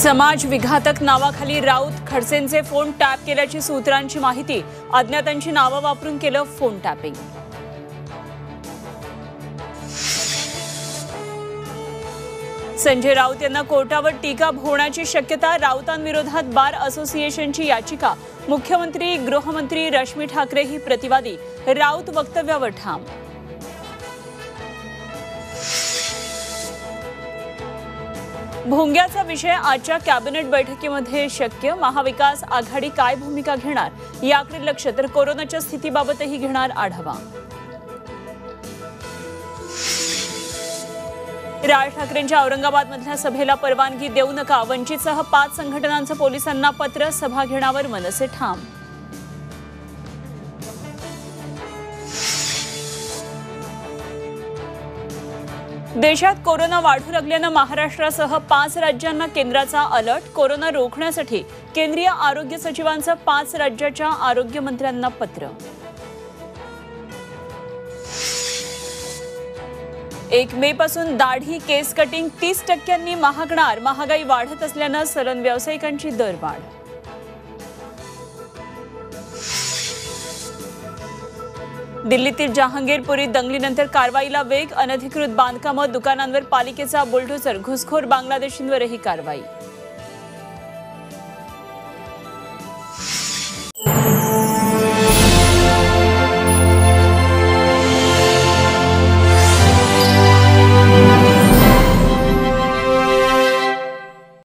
समाज विघातक नावाखाली Raut खडसेंचे phone tap केल्याची सूत्रांची माहिती। अज्ञातांची नावे वापरून केलं फोन टॅपिंग। संजय राऊत यांना कोर्टावर टीका होण्याची शक्यता। राऊतांविरोधात बार असोसिएशनची याचिका। मुख्यमंत्री गृहमंत्री रश्मी ठाकरे ही प्रतिवादी। राऊत वक्तव्यावर ठाम। भोंग्याचा विषय आजच्या कॅबिनेट बैठकीमध्ये शक्य। महाविकास आघाडी काय भूमिका घेणार याकडे लक्ष। तर कोरोनाच्या स्थितीबाबतही घेणार आढावा। राज ठाकरेंच्या औरंगाबादमधल्या सभेला परवानगी देऊ नका। वंचितसह 5 संघटनांचं पोलिसांना पत्र। सभा घेण्यावर मनसे ठाम। देशात कोरोना वाढू लागल्याने महाराष्ट्रासह 5 राज्यांना केंद्राचा अलर्ट। कोरोना रोखण्यासाठी केंद्रीय आरोग्य सचिवांचं 5 राज्याच्या आरोग्य मंत्र्यांना पत्र। एक मे पासून दाढी केस कटिंग 30% महागणार। महागाई वाढत असल्याने सलन व्यावसायिकांची दरवाढ। दिल्लीतील जहांगीरपुरी दंगलीनंतर कारवाईला वेग। अनधिकृत बांधकाम दुकानांवर पालिकेचा बुलडोझर। घुसखोर बांगलादेशींवरही कारवाई।